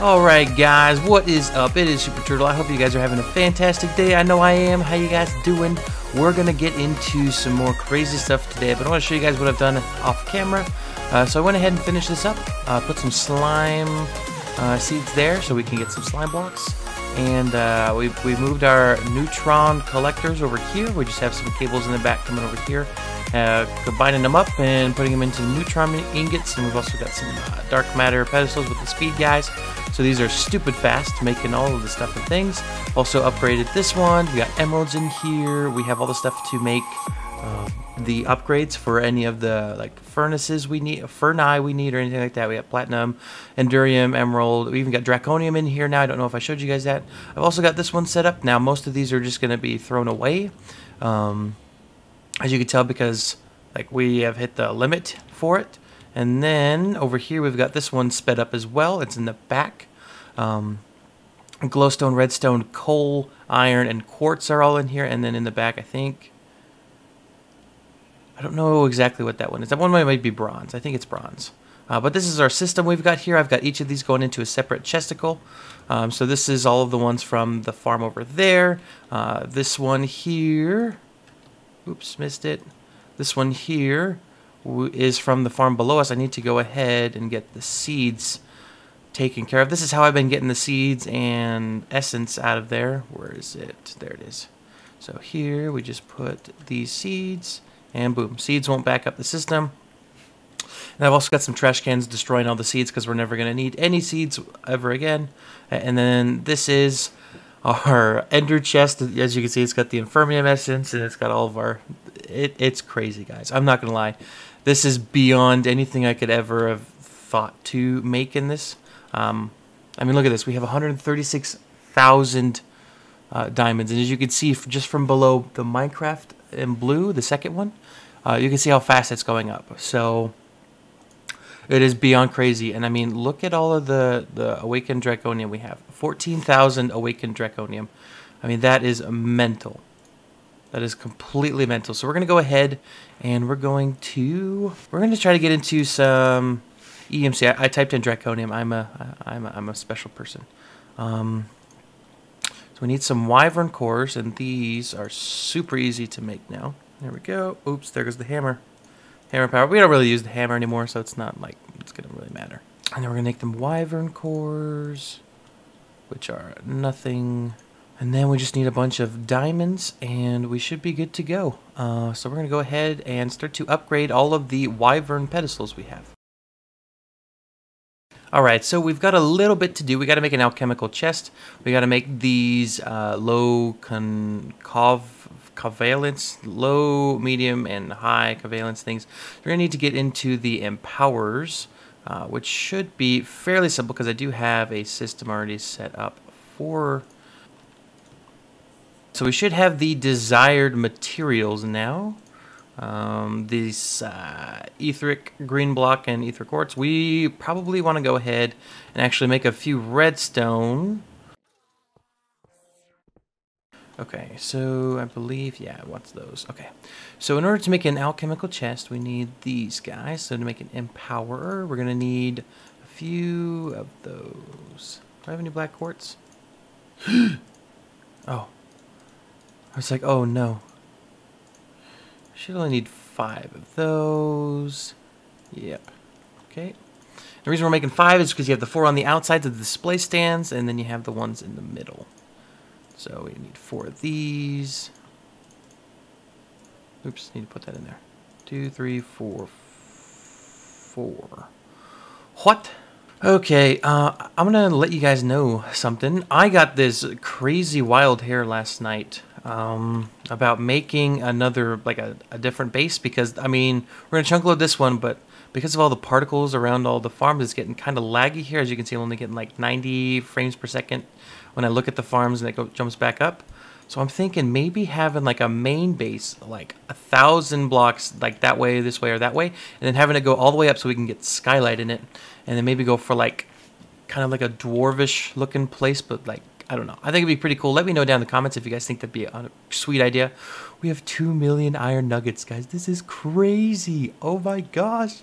Alright guys, what is up? It is Super Turtle. I hope you guys are having a fantastic day. I know I am. How you guys doing? We're going to get into some more crazy stuff today, but I want to show you guys what I've done off camera. So I went ahead and finished this up. Put some slime seeds there so we can get some slime blocks. And we moved our neutron collectors over here. We just have some cables in the back coming over here. Combining them up and putting them into neutron ingots, and we've also got some dark matter pedestals with the speed guys. So these are stupid fast, making all of the stuff and things. Also upgraded this one. We got emeralds in here. We have all the stuff to make the upgrades for any of the like furnaces we need, furnae we need, or anything like that. We have platinum, endurium, emerald. We even got draconium in here now. I don't know if I showed you guys that. I've also got this one set up now. Most of these are just going to be thrown away. As you can tell, because like we have hit the limit for it. And then over here we've got this one sped up as well. It's in the back. Glowstone, redstone, coal, iron, and quartz are all in here. And then in the back, I think, I don't know exactly what that one is. That one might be bronze. I think it's bronze. But this is our system we've got here. I've got each of these going into a separate chesticle. So this is all of the ones from the farm over there. This one here. Oops, missed it. This one here is from the farm below us. I need to go ahead and get the seeds taken care of. This is how I've been getting the seeds and essence out of there. Where is it? There it is. So here we just put these seeds and boom. Seeds won't back up the system. And I've also got some trash cans destroying all the seeds because we're never going to need any seeds ever again. And then this is our ender chest. As you can see, it's got the infirmium essence, and it's got all of our... It's crazy, guys. I'm not going to lie. This is beyond anything I could ever have thought to make in this. I mean, look at this. We have 136,000 diamonds. And as you can see, just from below the Minecraft in blue, the second one, you can see how fast it's going up. So it is beyond crazy. And I mean, look at all of the awakened draconium we have. 14,000 awakened draconium. I mean, that is mental. That is completely mental. So we're going to go ahead and we're going to try to get into some EMC. I typed in draconium. I'm a special person. So we need some wyvern cores, and these are super easy to make now. There we go. Oops, there goes the hammer. Hammer power. We don't really use the hammer anymore, so it's not like it's going to really matter. And then we're going to make them wyvern cores, which are nothing. And then we just need a bunch of diamonds, and we should be good to go. So we're going to go ahead and start to upgrade all of the wyvern pedestals we have. Alright, so we've got a little bit to do. We got to make an alchemical chest. We got to make these low, medium, and high covalence things. We're going to need to get into the empowers, which should be fairly simple because I do have a system already set up for... So we should have the desired materials now. These etheric green block and etheric quartz. We probably want to go ahead and actually make a few redstone. Okay, so I believe, yeah, what's those? Okay, so in order to make an alchemical chest, we need these guys. So to make an empowerer, we're going to need a few of those. Do I have any black quartz? Oh. I was like, oh no. I should only need 5 of those. Yep. Okay. The reason we're making 5 is because you have the 4 on the outsides of the display stands, and then you have the ones in the middle. So we need 4 of these. Oops, need to put that in there. 2, 3, 4, 4. What? Okay, I'm going to let you guys know something. I got this crazy wild hair last night about making another, like a different base, because, I mean, we're going to chunk load this one, but because of all the particles around all the farms, it's getting kind of laggy here. As you can see, I'm only getting like 90 frames per second when I look at the farms, and it jumps back up. So I'm thinking maybe having like a main base, like 1,000 blocks, like that way, this way, or that way, and then having it go all the way up so we can get skylight in it, and then maybe go for like, kind of like a dwarvish looking place, but like, I don't know. I think it'd be pretty cool. Let me know down in the comments if you guys think that'd be a sweet idea. We have 2 million iron nuggets, guys. This is crazy. Oh my gosh.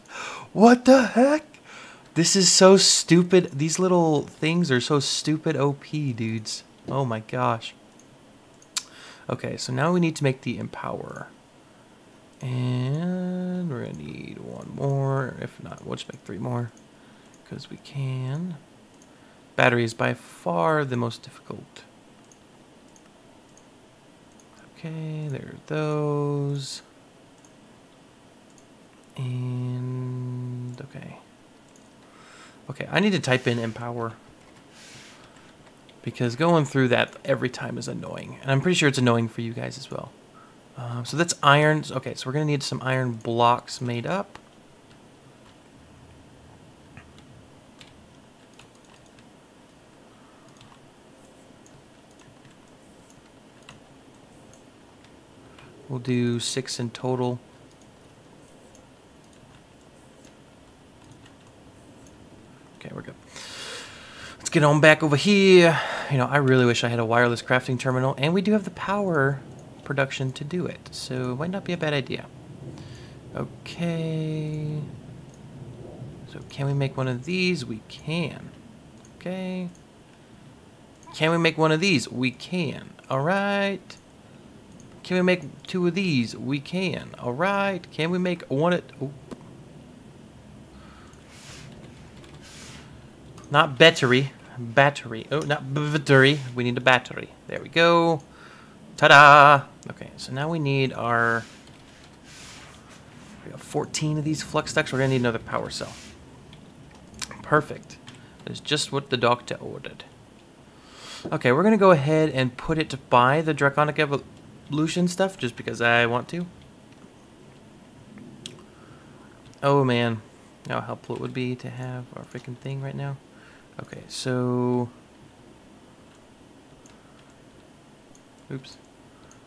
What the heck? This is so stupid. These little things are so stupid OP, dudes. Oh my gosh. Okay, so now we need to make the empower. And we're gonna need one more. If not, we'll just make three more. Because we can. Battery is by far the most difficult. Okay, there are those. And okay. Okay, I need to type in empower. Because going through that every time is annoying. And I'm pretty sure it's annoying for you guys as well. So that's iron. Okay, so we're going to need some iron blocks made up. We'll do 6 in total. Okay, we're good. Let's get on back over here. You know, I really wish I had a wireless crafting terminal, and we do have the power production to do it, so it might not be a bad idea. Okay. So can we make one of these? We can. Okay. Can we make one of these? We can. All right. Can we make 2 of these? We can. All right. Can we make one at... Oh. Not battery. Battery. Oh, not battery. We need a battery. There we go. Ta-da! Okay, so now we need our... We got 14 of these flux ducts. We're going to need another power cell. Perfect. That's just what the doctor ordered. Okay, we're going to go ahead and put it by the Draconic Evolution stuff, just because I want to. Oh, man. How helpful it would be to have our freaking thing right now. Okay, so... Oops.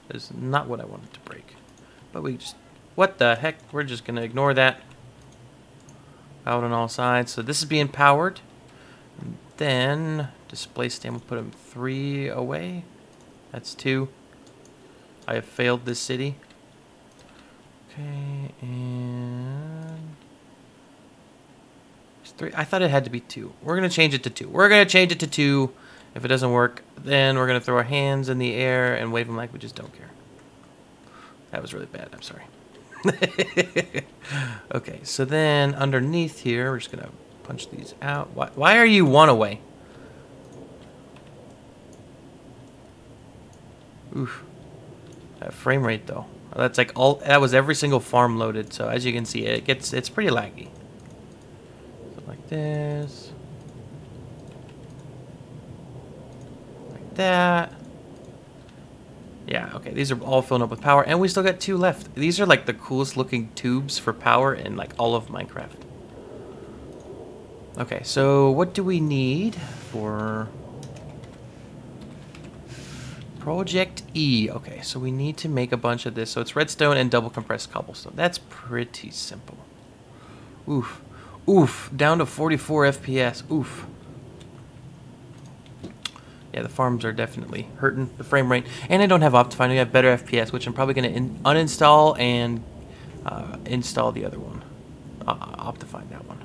That is not what I wanted to break. But we just... What the heck? We're just going to ignore that. Out on all sides. So this is being powered. And then... Display stand. We'll put them 3 away. That's 2. I have failed this city. Okay, and... It's 3. I thought it had to be 2. We're going to change it to 2. We're going to change it to 2. If it doesn't work, then we're going to throw our hands in the air and wave them like we just don't care. That was really bad. I'm sorry. Okay, so then underneath here, we're just going to punch these out. Why are you one away? Oof. That frame rate, though. That's like all... That was every single farm loaded, so as you can see, it gets... It's pretty laggy. So like this... That. Yeah, okay, these are all filling up with power, and we still got 2 left. These are like the coolest looking tubes for power in like all of Minecraft. Okay, so what do we need for Project E? Okay, so we need to make a bunch of this. So it's redstone and double compressed cobblestone. That's pretty simple. Oof. Oof. Down to 44 FPS. Oof. Yeah, the farms are definitely hurting the frame rate. And I don't have Optifine. I have better FPS, which I'm probably going to uninstall and install the other one. Optifine, that one.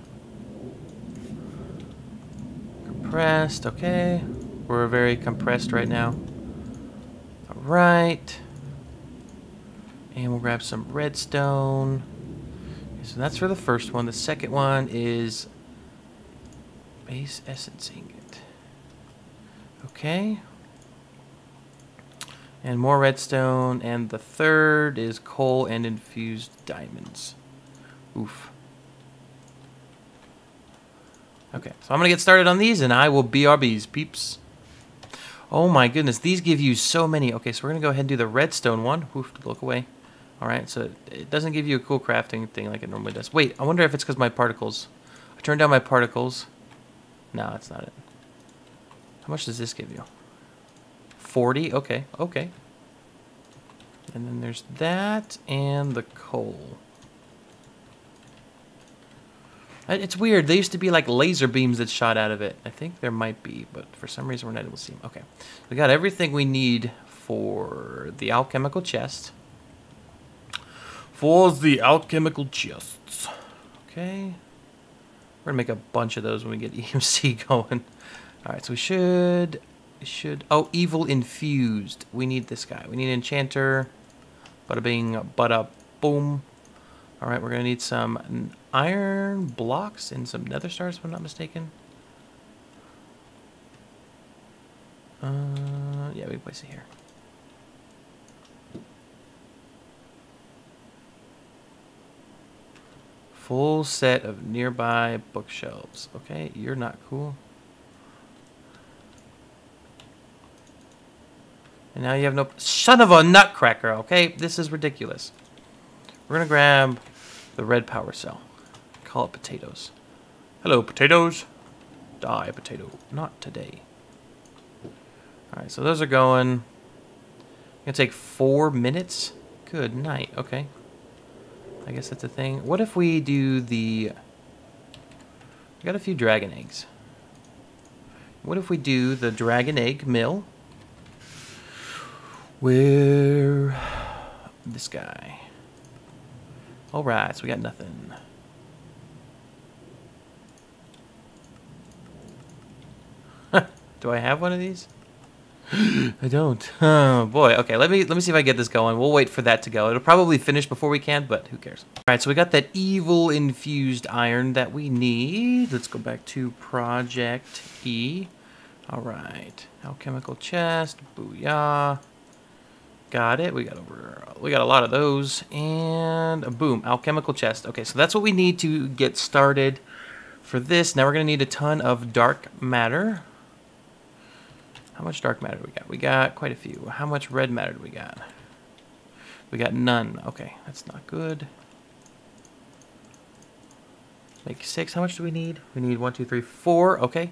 Compressed, okay. We're very compressed right now. All right. And we'll grab some redstone. Okay, so that's for the first one. The second one is base essencing. Okay, and more redstone, and the third is coal and infused diamonds. Oof. Okay, so I'm gonna get started on these, and I will BRBs, peeps. Oh my goodness, these give you so many. Okay, so we're gonna go ahead and do the redstone one. Oof, look away. All right, so it doesn't give you a cool crafting thing like it normally does. Wait, I wonder if it's because my particles. I turned down my particles. No, that's not it. How much does this give you? 40? Okay, okay. And then there's that and the coal. It's weird. They used to be like laser beams that shot out of it. I think there might be, but for some reason we're not able to see them. Okay. We got everything we need for the alchemical chest. For the alchemical chests. Okay. We're gonna make a bunch of those when we get EMC going. All right, so we should oh, evil infused. We need this guy. We need an enchanter. Bada bing, bada boom. All right, we're gonna need some iron blocks and some nether stars, if I'm not mistaken. Yeah, we can place it here. Full set of nearby bookshelves. Okay, you're not cool. And now you have no... Son of a nutcracker, okay? This is ridiculous. We're going to grab the red power cell. Call it potatoes. Hello, potatoes. Die, potato. Not today. All right, so those are going. It's going to take 4 minutes. Good night. Okay. I guess that's a thing. What if we do the... I got a few dragon eggs. What if we do the dragon egg mill? Where... this guy. Alright, so we got nothing. Do I have one of these? I don't. Oh boy. Okay, let me see if I get this going. We'll wait for that to go. It'll probably finish before we can, but who cares? All right, so we got that evil infused iron that we need. Let's go back to Project E. All right, alchemical chest. Booyah! Got it. We got a lot of those, and boom, alchemical chest. Okay, so that's what we need to get started for this. Now we're gonna need a ton of dark matter. How much dark matter do we got? We got quite a few. How much red matter do we got? We got none. Okay, that's not good. Make 6. How much do we need? We need 1, 2, 3, 4. Okay,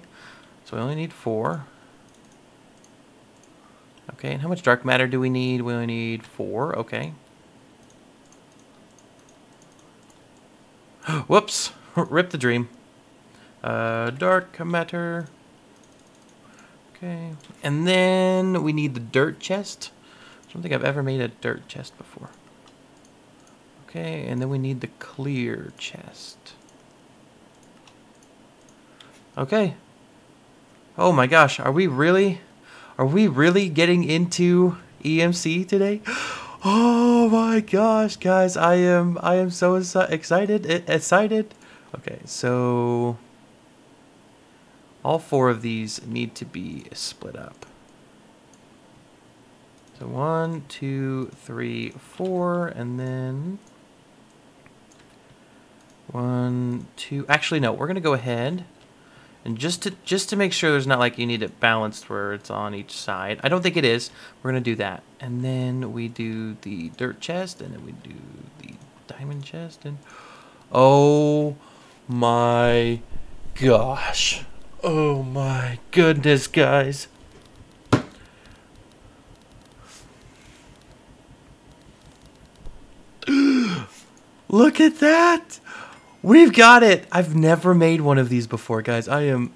so we only need 4. Okay, and how much dark matter do we need? We only need 4. Okay. Whoops! Rip the dream. Dark matter... Okay, and then we need the dirt chest. I don't think I've ever made a dirt chest before. Okay, and then we need the clear chest. Okay. Oh my gosh, are we really getting into EMC today? Oh my gosh, guys, I am so excited. Okay, so all 4 of these need to be split up. So 1, 2, 3, 4, and then 1, 2. Actually, no, we're gonna go ahead and just to make sure there's not like you need it balanced where it's on each side. I don't think it is. We're gonna do that, and then we do the dirt chest, and then we do the diamond chest, and oh my gosh. Oh my goodness, guys. Look at that! We've got it! I've never made one of these before, guys. I am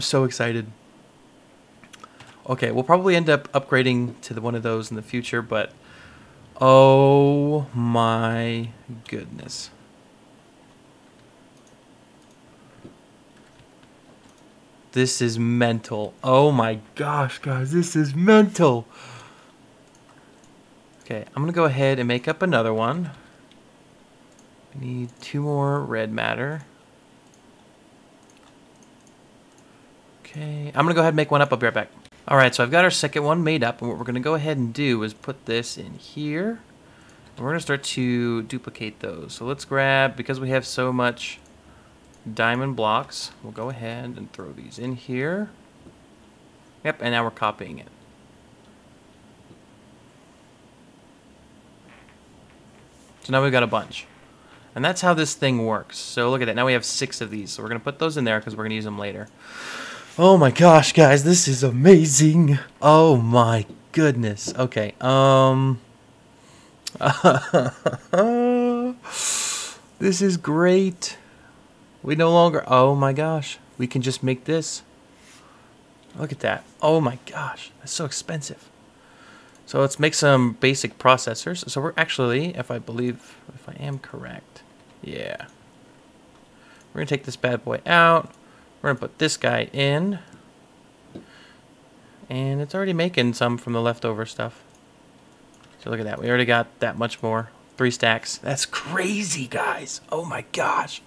so excited. Okay, we'll probably end up upgrading to one of those in the future, but oh my goodness. This is mental. Oh my gosh, guys, this is mental. Okay, I'm gonna go ahead and make up another one. We need 2 more red matter. Okay, I'm gonna go ahead and make one up. I'll be right back. All right, so I've got our second one made up, and what we're gonna go ahead and do is put this in here. And we're gonna start to duplicate those. So let's grab, because we have so much diamond blocks, we'll go ahead and throw these in here. Yep, and now we're copying it. So now we've got a bunch. And that's how this thing works. So look at that. Now we have 6 of these. So we're going to put those in there because we're going to use them later. Oh my gosh, guys. This is amazing. Oh my goodness. Okay. This is great. We no longer... Oh my gosh. We can just make this. Look at that. Oh my gosh. That's so expensive. So let's make some basic processors. So we're actually, if I am correct. Yeah. We're gonna take this bad boy out. We're gonna put this guy in. And it's already making some from the leftover stuff. So look at that. We already got that much more. 3 stacks. That's crazy, guys. Oh my gosh.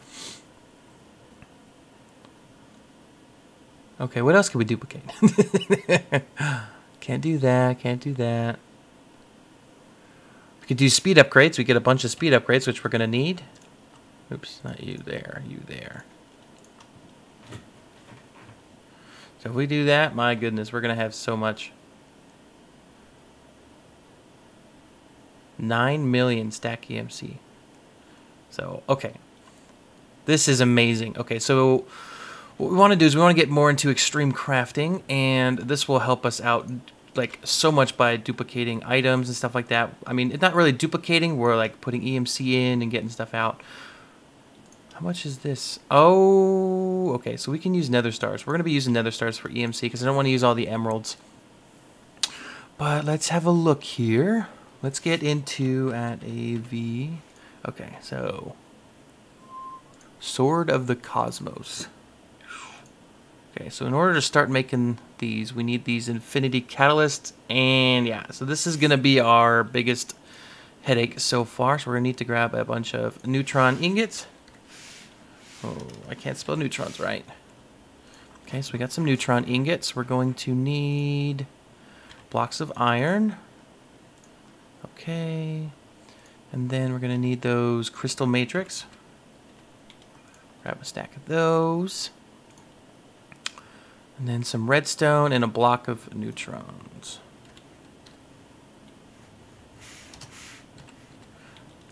Okay, what else can we duplicate? Can't do that. Can't do that. We could do speed upgrades. We get a bunch of speed upgrades, which we're going to need. Oops, not you there. You there. So if we do that, my goodness, we're going to have so much. 9 million stack EMC. So, okay. This is amazing. Okay, so what we want to do is we want to get more into extreme crafting, and this will help us out like so much by duplicating items and stuff like that. I mean, it's not really duplicating, we're like putting EMC in and getting stuff out. How much is this? Oh, okay, so we can use nether stars. We're going to be using nether stars for EMC because I don't want to use all the emeralds. But let's have a look here. Let's get into at AV. Okay, so Sword of the Cosmos. Okay, so in order to start making these, we need these infinity catalysts, and yeah, so this is going to be our biggest headache so far, so we're going to need to grab a bunch of neutron ingots. Oh, I can't spell neutrons right. Okay, so we got some neutron ingots. We're going to need blocks of iron. Okay, and then we're going to need those crystal matrix. Grab a stack of those. And then some redstone and a block of neutrons.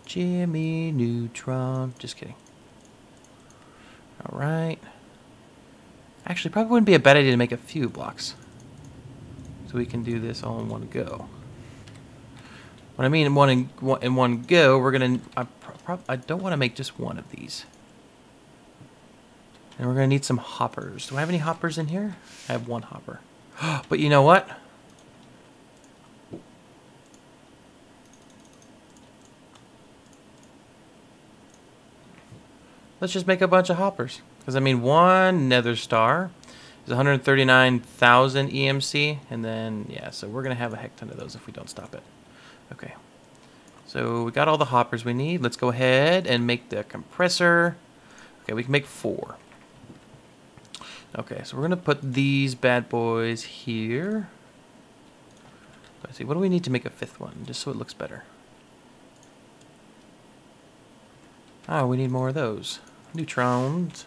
Jimmy Neutron. Just kidding. All right. Actually, probably wouldn't be a bad idea to make a few blocks. So we can do this all in one go. What I mean in one go, we're going to... I don't want to make just one of these. And we're going to need some hoppers. Do I have any hoppers in here? I have one hopper. But you know what? Let's just make a bunch of hoppers. Because, I mean, one nether star is 139,000 EMC. And then, yeah, so we're going to have a heck ton of those if we don't stop it. Okay. So we got all the hoppers we need. Let's go ahead and make the compressor. Okay, we can make 4. Okay, so we're going to put these bad boys here. Let's see, what do we need to make a 5th one, just so it looks better? Ah, we need more of those. Neutrons.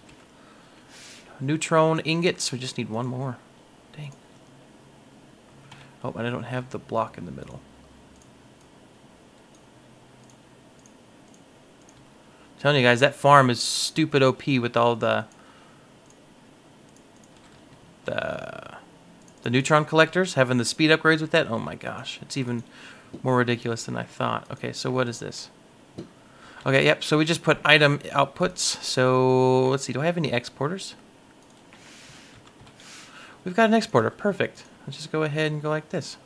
Neutron ingots, we just need one more. Dang. Oh, and I don't have the block in the middle. I'm telling you guys, that farm is stupid OP with all the neutron collectors, having the speed upgrades with that. Oh my gosh, it's even more ridiculous than I thought. Okay, so what is this? Okay, yep, so we just put item outputs. So let's see, do I have any exporters? We've got an exporter, perfect. Let's just go ahead and go like this.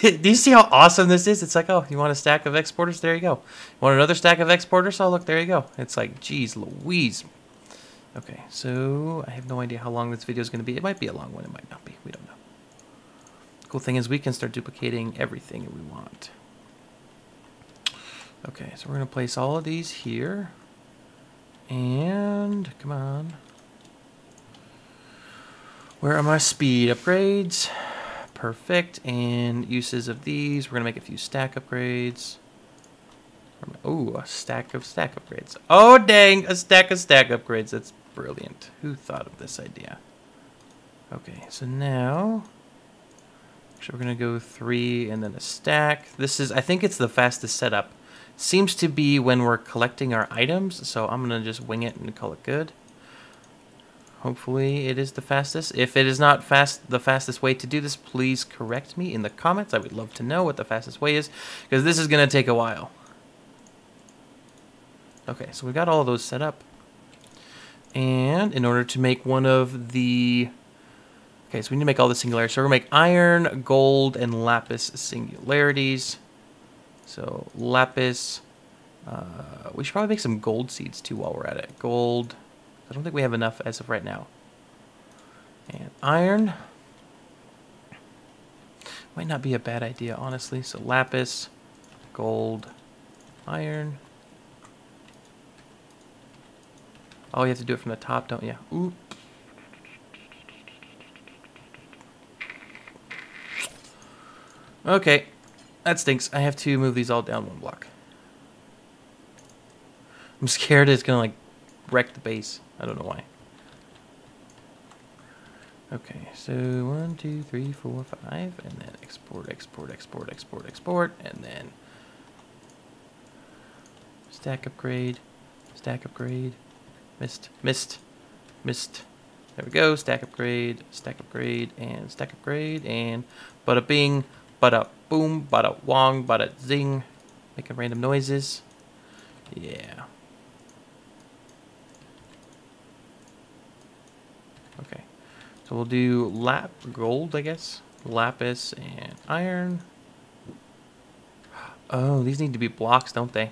Do you see how awesome this is? It's like, oh, you want a stack of exporters? There you go. Want another stack of exporters? Oh, look, there you go. It's like, geez Louise. Okay, so I have no idea how long this video is going to be. It might be a long one. It might not be. We don't know. The cool thing is we can start duplicating everything we want. Okay, so we're going to place all of these here. And, come on. Where are my speed upgrades? Perfect. And uses of these. We're going to make a few stack upgrades. Oh, a stack of stack upgrades. Oh, dang, a stack of stack upgrades. That's brilliant. Who thought of this idea? Okay, so now actually we're going to go 3 and then a stack. This is, I think it's the fastest setup. Seems to be when we're collecting our items, so I'm going to just wing it and call it good. Hopefully it is the fastest. If it is not the fastest way to do this, please correct me in the comments. I would love to know what the fastest way is, because this is going to take a while. Okay, so we got all those set up. And in order to make one of the... Okay, so we need to make all the singularities. So we're going to make iron, gold, and lapis singularities. So lapis, We should probably make some gold seeds too while we're at it. Gold. I don't think we have enough as of right now. And iron. Might not be a bad idea, honestly. So lapis, gold, iron. Oh, you have to do it from the top, don't you? Oop. Okay. That stinks. I have to move these all down one block. I'm scared it's gonna, like, wreck the base. I don't know why. Okay, so 1, 2, 3, 4, 5, and then export, export, export, export, export, and then stack upgrade, missed, missed, missed. There we go, stack upgrade, and stack upgrade, and bada bing, bada boom, bada wong, bada zing, making random noises. Yeah. Okay. So we'll do gold, I guess. Lapis and iron. Oh, these need to be blocks, don't they?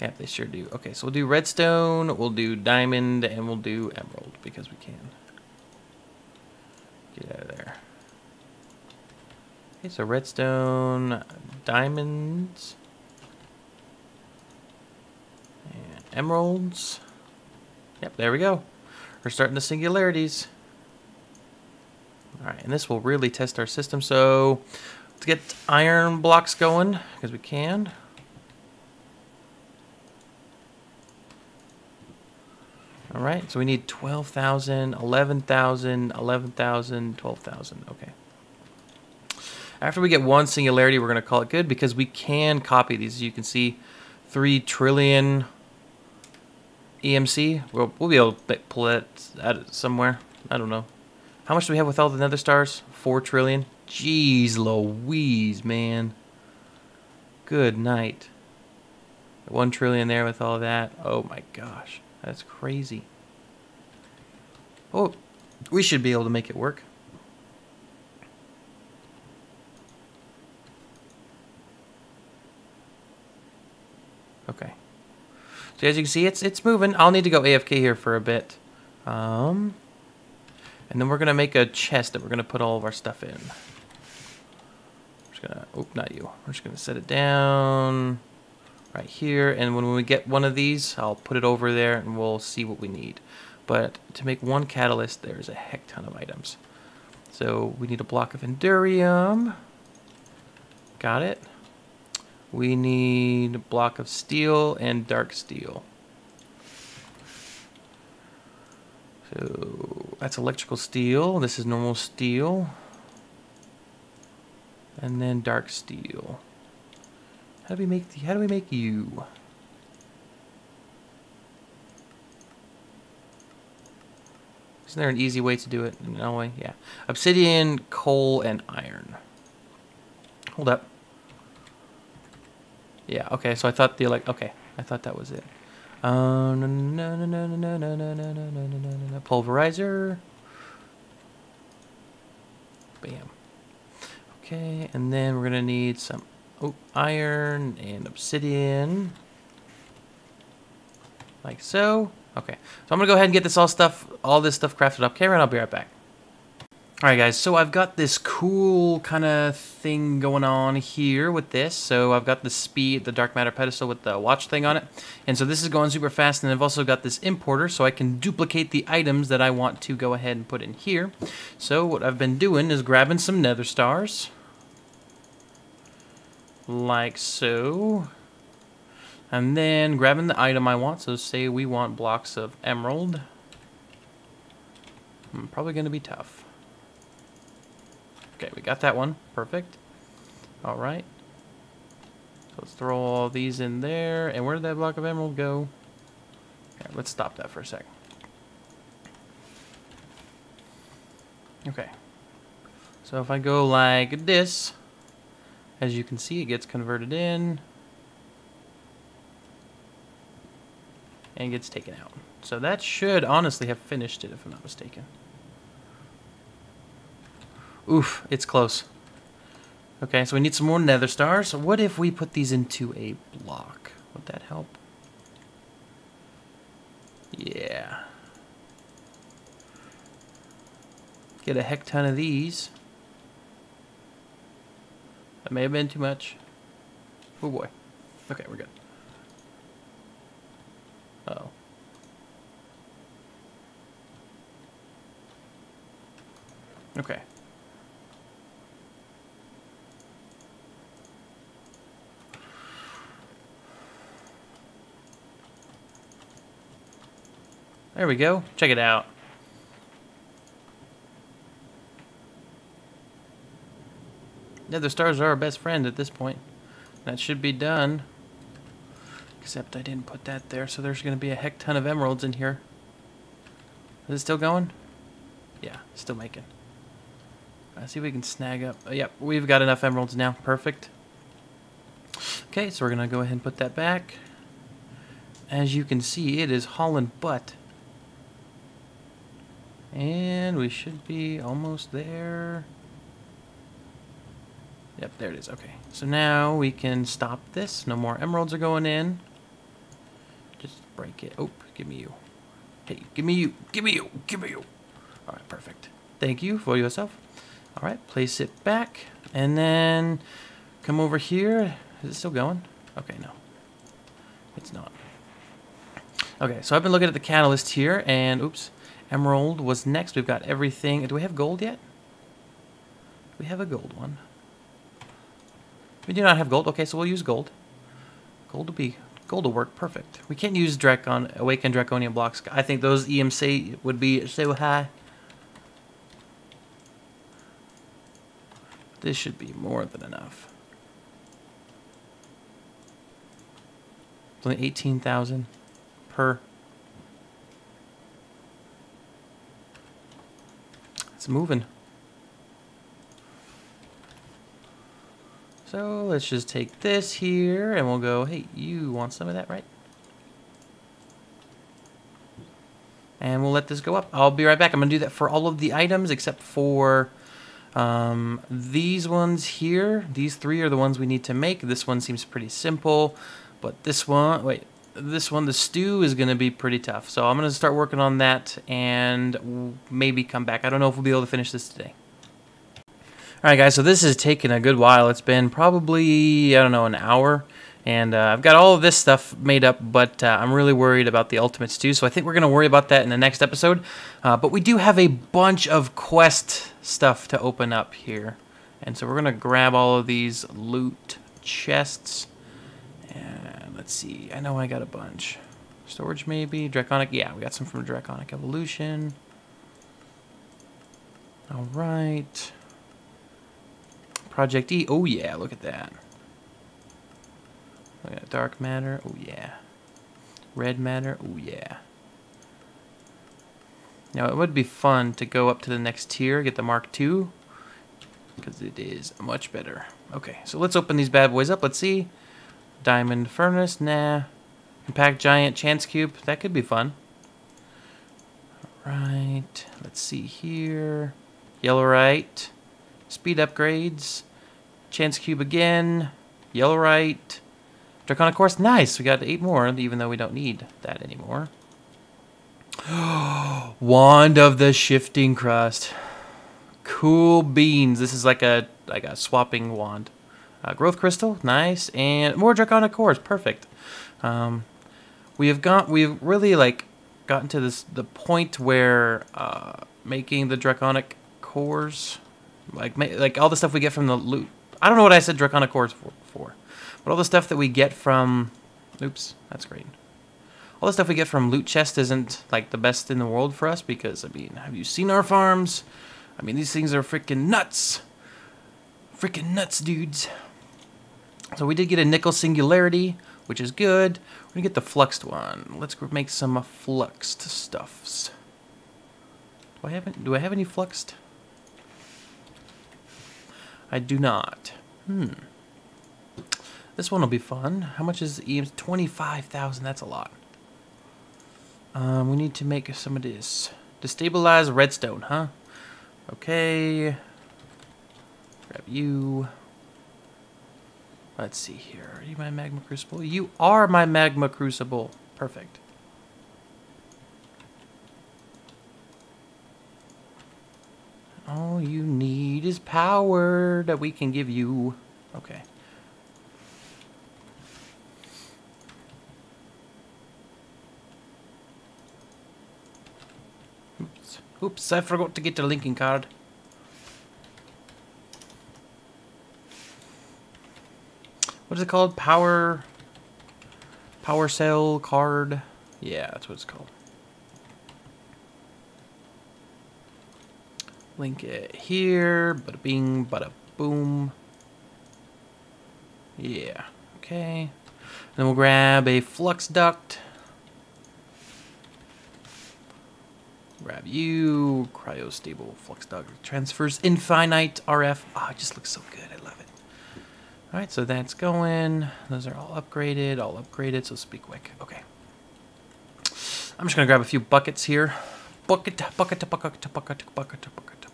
Yeah, they sure do. Okay, so we'll do redstone, we'll do diamond, and we'll do emerald because we can. Get out of there. Okay, so redstone, diamonds, and emeralds. Yep, there we go. We're starting the singularities. All right, and this will really test our system. So let's get iron blocks going, because we can. All right, so we need 12,000, 11,000, 11,000, 12,000, okay. After we get one singularity, we're gonna call it good, because we can copy these, as you can see, 3 trillion EMC. We'll be able to pull that out somewhere. I don't know. How much do we have with all the nether stars? 4 trillion. Jeez Louise, man. Good night. 1 trillion there with all that. Oh my gosh, that's crazy. Oh, we should be able to make it work. Okay. So as you can see, it's moving. I'll need to go AFK here for a bit. And then we're going to make a chest that we're going to put all of our stuff in. I'm just going to, oh, not you. We're just going to set it down right here. And when we get one of these, I'll put it over there and we'll see what we need. But to make one catalyst, there's a heck ton of items. So we need a block of Endurium. Got it. We need a block of steel and dark steel. So that's electrical steel. This is normal steel. And then dark steel. How do we make the, how do we make you? Isn't there an easy way to do it? No way, yeah. Obsidian, coal, and iron. Hold up. Yeah, okay, so I thought the, like, okay, I thought that was it. No. Pulverizer. Bam. Okay, and then we're gonna need some, oh, iron and obsidian. Like so. Okay, so I'm gonna go ahead and get this all this stuff crafted up. Okay, and I'll be right back. Alright guys, so I've got this cool kind of thing going on here with this. So I've got the speed, the dark matter pedestal with the watch thing on it. And so this is going super fast, and I've also got this importer, so I can duplicate the items that I want to go ahead and put in here. So what I've been doing is grabbing some nether stars. Like so. And then grabbing the item I want, so say we want blocks of emerald. I'm probably going to be tough. Okay, we got that one. Perfect. All right. So let's throw all these in there. And where did that block of emerald go? Okay, let's stop that for a sec. Okay. So if I go like this, as you can see, it gets converted in. And gets taken out. So that should honestly have finished it, if I'm not mistaken. Oof, it's close. Okay, so we need some more nether stars. What if we put these into a block? Would that help? Yeah. Get a heck ton of these. That may have been too much. Oh boy. Okay, we're good. Uh-oh. Okay. There we go. Check it out. Nether stars are our best friend at this point. That should be done. Except I didn't put that there, so there's going to be a heck ton of emeralds in here. Is it still going? Yeah, still making. Let's see if we can snag up. Oh, yep, we've got enough emeralds now. Perfect. Okay, so we're going to go ahead and put that back. As you can see, it is hauling butt. And we should be almost there. Yep, there it is. Okay, so now we can stop this. No more emeralds are going in. Just break it. Oh, give me you. Hey, give me you. Give me you. Give me you. All right, perfect. Thank you for yourself. All right, place it back. And then come over here. Is it still going? Okay, no. It's not. Okay, so I've been looking at the catalyst here. And, oops. Emerald was next. We've got everything. Do we have gold yet? We have a gold one. We do not have gold. Okay, so we'll use gold. Gold will work perfect. We can't use awakened draconian blocks. I think those EMC would be so high. This should be more than enough. It's only 18,000 per. It's moving. So let's just take this here and we'll go, hey, you want some of that, right? And we'll let this go up. I'll be right back. I'm going to do that for all of the items except for these ones here. These three are the ones we need to make. This one seems pretty simple, but this one, wait. This one, the stew, is going to be pretty tough. So I'm going to start working on that and maybe come back. I don't know if we'll be able to finish this today. All right, guys, so this has taken a good while. It's been probably, I don't know, an hour. And I've got all of this stuff made up, but I'm really worried about the ultimate stew. So I think we're going to worry about that in the next episode. But we do have a bunch of quest stuff to open up here. And so we're going to grab all of these loot chests. And let's see, I know I got a bunch. Storage maybe, Draconic, yeah, we got some from Draconic Evolution. All right. Project E, oh yeah, look at that. Look at dark matter, oh yeah. Red matter, oh yeah. Now it would be fun to go up to the next tier, get the Mark II, because it is much better. Okay, so let's open these bad boys up, let's see. Diamond furnace, nah. Compact giant chance cube, that could be fun. All right, let's see here. Yellowrite, speed upgrades, chance cube again, yellowrite, draconic course, nice. We got 8 more, even though we don't need that anymore. Wand of the shifting crust, cool beans. This is like a swapping wand. Growth crystal, nice, and more draconic cores, perfect. We've really gotten to the point where making the draconic cores, like all the stuff we get from the loot. I don't know what I said draconic cores for, but all the stuff that we get from, oops, that's great. All the stuff we get from loot chest isn't the best in the world for us because I mean, have you seen our farms? I mean, these things are freaking nuts. Freaking nuts, dudes. So we did get a nickel singularity, which is good. We're gonna get the fluxed one. Let's make some fluxed stuffs. Do I have any fluxed? I do not. This one will be fun. How much is the EMC? 25,000. That's a lot. We need to make some of this. Destabilize redstone, huh? Okay. Grab you. Let's see here. Are you my magma crucible? You are my magma crucible. Perfect. All you need is power that we can give you. Okay. Oops, I forgot to get the linking card. What is it called? Power cell card? Yeah, that's what it's called. Link it here. Bada bing, bada boom. Yeah, okay. And then we'll grab a flux duct. Grab you, cryostable flux duct transfers infinite RF. Oh, it just looks so good. I love it. All right, so that's going. Those are all upgraded, so speak quick. Okay. I'm just gonna grab a few buckets here. Bucket, bucket, bucket, bucket, bucket, bucket, bucket, bucket.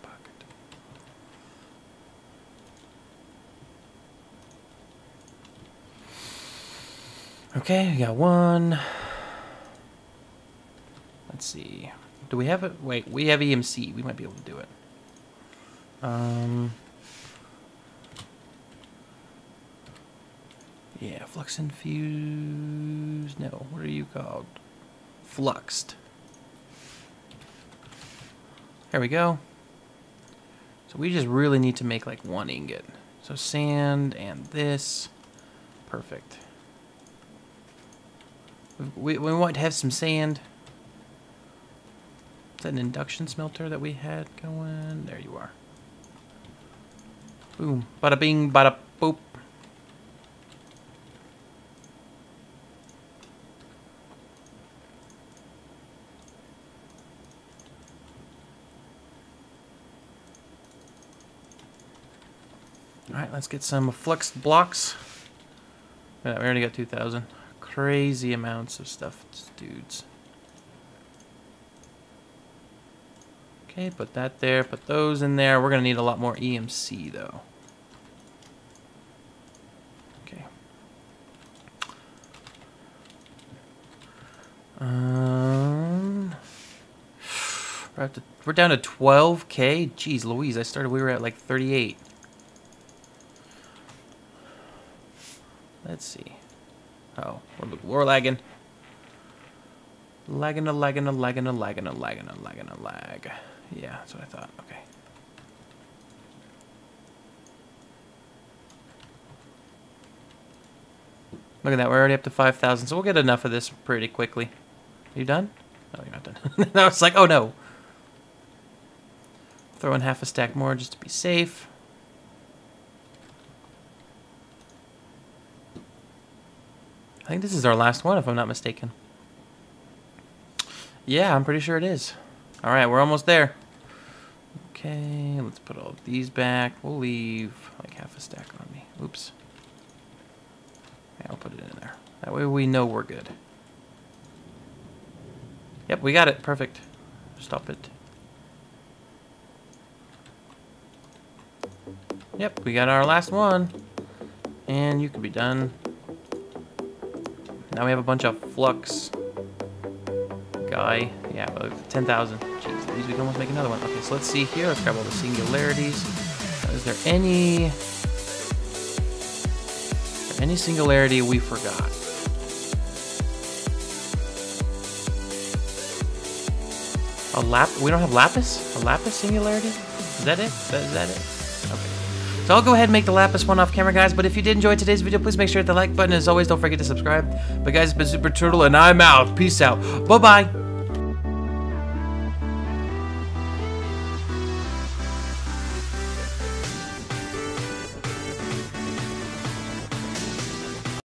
Okay, we got one. Let's see. Do we have it? Wait, we have EMC. We might be able to do it. Yeah, flux infused. No, what are you called? Fluxed. There we go. So we just really need to make like one ingot. So sand and this. Perfect. We want to have some sand. Is that an induction smelter that we had going? There you are. Boom. Bada bing, bada boop. Alright, let's get some flux blocks. Yeah, we already got 2,000. Crazy amounts of stuff, dudes. Okay, put that there, put those in there. We're gonna need a lot more EMC though. Okay. We're down to 12K. Jeez Louise, we were at like 38. Let's see. Oh, we're lagging. Lagging. Yeah, that's what I thought. Okay. Look at that. We're already up to 5,000, so we'll get enough of this pretty quickly. You done? No, you're not done. I was like, oh no. Throw in half a stack more just to be safe. I think this is our last one, if I'm not mistaken. Yeah, I'm pretty sure it is. All right, we're almost there. Okay, let's put all of these back. We'll leave like half a stack on me. Oops. Yeah, I'll put it in there. That way we know we're good. Yep, we got it. Perfect. Stop it. Yep, we got our last one. And you can be done. Now we have a bunch of flux. Guy, yeah, 10,000. Jeez, we can almost make another one. Okay, so let's see here. Let's grab all the singularities. Is there any? Is there any singularity we forgot? We don't have lapis. A lapis singularity? Is that it? Is that it? Okay. So I'll go ahead and make the lapis one off camera, guys. But if you did enjoy today's video, please make sure to hit the like button. As always, don't forget to subscribe. But guys, it's been Super Turtle, and I'm out. Peace out. Bye-bye.